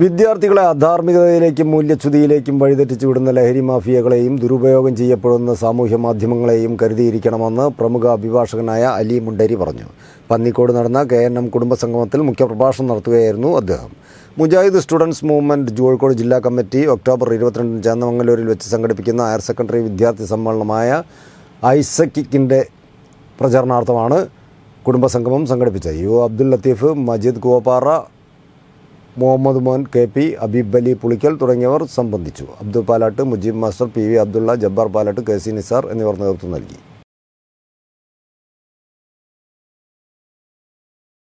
വിദ്യാർത്ഥികളെ അധാർമികതയിലേക്കും മൂല്യച്യുതിയിലേക്കും വഴിതെറ്റിച്ചു വിടുന്ന ലഹരി മാഫിയകളെയും ദുരുപയോഗം ചെയ്യപ്പെടുന്ന സാമൂഹ്യ മാധ്യമങ്ങളെയും കരുതിയിരിക്കണമെന്ന് പ്രമുഖ അഭിഭാഷകനായ അലി മുണ്ടരി പറഞ്ഞു. പന്നിക്കോട് നടന്ന KNM കുടുംബസംഗമത്തിൽ മുഖ്യപ്രഭാഷണം നടത്തുകയായിരുന്നു അദ്ദേഹം. മുജാഹിദ് സ്റ്റുഡൻസ് മൂവ്മെൻറ്റ് കോഴിക്കോട് ജില്ലാ കമ്മിറ്റി ഒക്ടോബർ 22 ചന്ദമംഗലൂരിൽ വെച്ച് സംഘടിപ്പിക്കുന്ന ഹയർ സെക്കൻഡറി വിദ്യാർത്ഥി സമ്മേളനമായ ഐസക്കിൻ്റെ പ്രചരണാർത്ഥമാണ് കുടുംബസംഗമം സംഘടിപ്പിച്ചത്. യു അബ്ദുൽ ലത്തീഫ്, മജീദ് കൂവപ്പാറ, മുഹമ്മദ് മോൻ, KP, അബീബ് അലി പുളിക്കൽ തുടങ്ങിയവർ സംബന്ധിച്ചു. Abdul Palatt, Mujeeb master, PV Abdulla, Jabbar Palatt, KC Nisar എന്നിവർ നേതൃത്വം നൽകി.